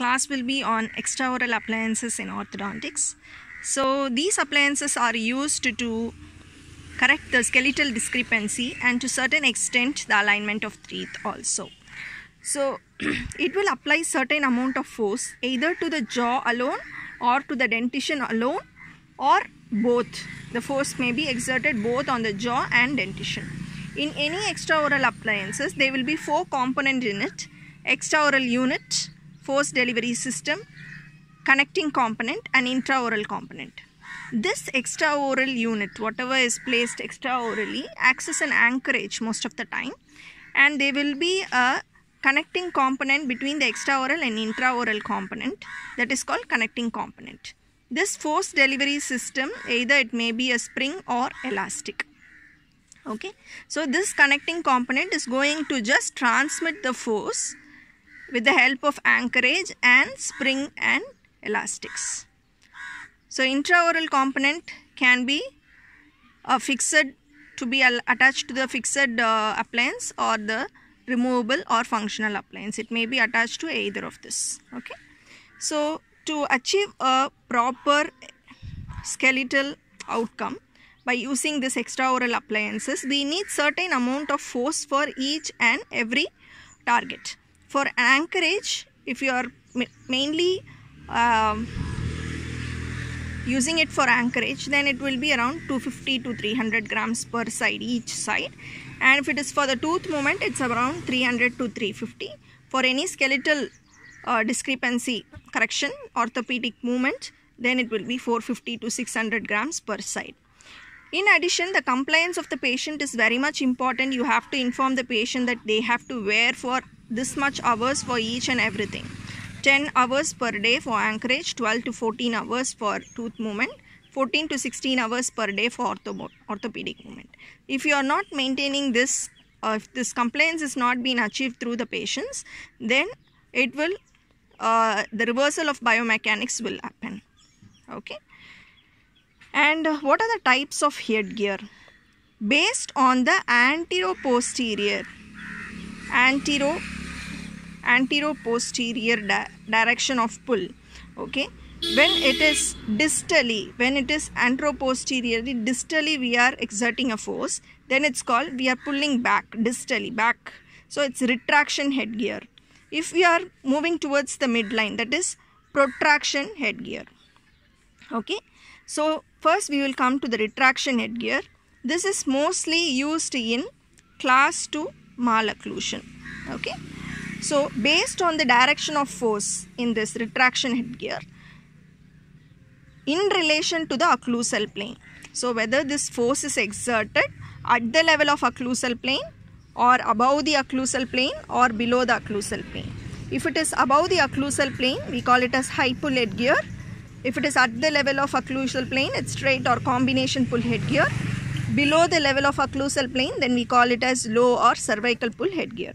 class will be on extraoral appliances in orthodontics. So these appliances are used to correct the skeletal discrepancy and to certain extent the alignment of teeth also. So it will apply certain amount of force either to the jaw alone or to the dentition alone or both. The force may be exerted both on the jaw and dentition. In any extraoral appliances, there will be 4 components in it: extraoral unit, force delivery system, connecting component and intraoral component. This extraoral unit, whatever is placed extraorally, acts an anchorage most of the time, and there will be a connecting component between the extraoral and intraoral component, that is called connecting component. This force delivery system, either it may be a spring or elastic. Okay, so this connecting component is going to just transmit the force with the help of anchorage and spring and elastics. So intraoral component can be fixed to be attached to the fixed appliance or the removable or functional appliance. It may be attached to either of this. Okay, so to achieve a proper skeletal outcome by using this extraoral appliances, we need certain amount of force for each and every target. For anchorage, if you are mainly using it for anchorage, then it will be around 250 to 300 grams per side, each side. And if it is for the tooth movement, it's around 300 to 350. For any skeletal discrepancy correction, orthopedic movement, then it will be 450 to 600 grams per side. In addition, the compliance of the patient is very much important. You have to inform the patient that they have to wear for this much hours for each and everything. 10 hours per day for anchorage, 12 to 14 hours for tooth movement, 14 to 16 hours per day for orthopedic movement. If you are not maintaining this, if this compliance is not being achieved through the patients, then it will, the reversal of biomechanics will happen. Okay. And what are the types of headgear? Based on the anteroposterior, anteroposterior direction of pull. Okay, when it is distally, when it is anteroposteriorly, distally we are exerting a force, then it's called we are pulling back, distally back. So it's retraction headgear. If we are moving towards the midline, that is protraction headgear. Okay, so first we will come to the retraction headgear. This is mostly used in class 2 malocclusion. Okay, so based on the direction of force in this retraction headgear in relation to the occlusal plane. So whether this force is exerted at the level of occlusal plane or above the occlusal plane or below the occlusal plane. If it is above the occlusal plane, we call it as high pull headgear. If it is at the level of occlusal plane, it's straight or combination pull headgear. Below the level of occlusal plane, then we call it as low or cervical pull headgear.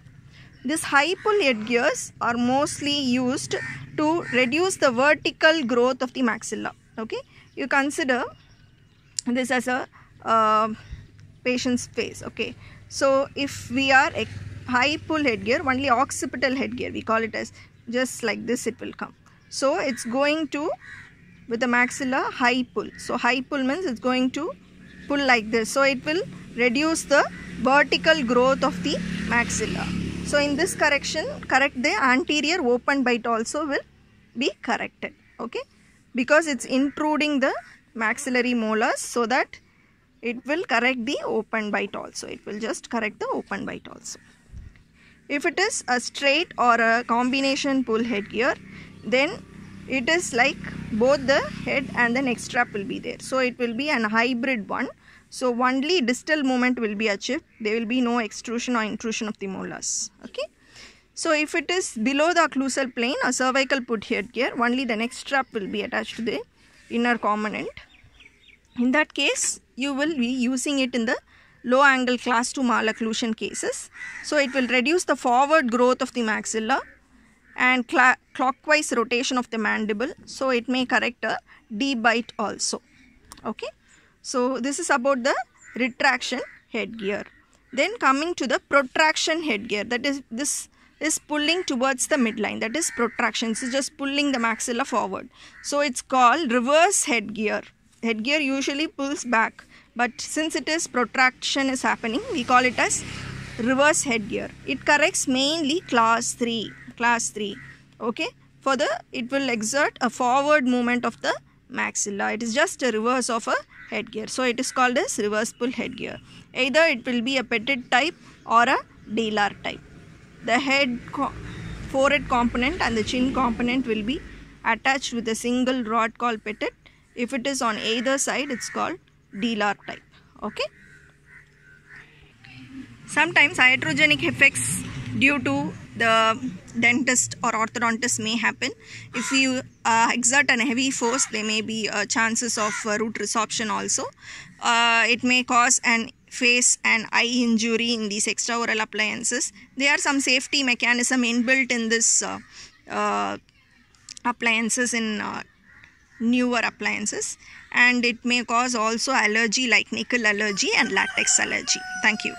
These high pull headgears are mostly used to reduce the vertical growth of the maxilla. Okay, you consider this as a patient's face. Okay, so if we are a high pull headgear, only occipital headgear, we call it as just like this, it will come. So it's going to, with the maxilla, high pull. So high pull means it's going to pull like this. So it will reduce the vertical growth of the maxilla. So in this correct the anterior open bite also will be corrected. Okay, because it's intruding the maxillary molars, so that it will correct the open bite also. It will just correct the open bite also. If it is a straight or a combination pull headgear, then it is like both the head and the neck strap will be there. So it will be an hybrid one. So only distal movement will be achieved. There will be no extrusion or intrusion of the molars. Okay. So if it is below the occlusal plane or cervical pull headgear, only the neck strap will be attached to the inner component. In that case, you will be using it in the low angle class 2 malocclusion cases. So it will reduce the forward growth of the maxilla and clockwise rotation of the mandible, so it may correct a debite also. Okay, so this is about the retraction headgear. Then coming to the protraction headgear, that is, this is pulling towards the midline, that is protraction. So just pulling the maxilla forward. So it's called reverse headgear. Headgear usually pulls back, but since it is protraction is happening, we call it as reverse headgear. It corrects mainly class 3. Okay, it will exert a forward movement of the maxilla. It is just a reverse of a headgear. So it is called as reverse pull headgear. Either it will be a Pettit type or a DLR type. The head, forehead component and the chin component will be attached with a single rod called Pettit. If it is on either side, it's called DLR type. Okay. Sometimes iatrogenic effects due to the dentist or orthodontist may happen. If you exert a heavy force, there may be chances of root resorption also. It may cause an face and eye injury in these extraoral appliances. There are some safety mechanism inbuilt in this appliances, in newer appliances, and it may cause also allergy like nickel allergy and latex allergy. Thank you.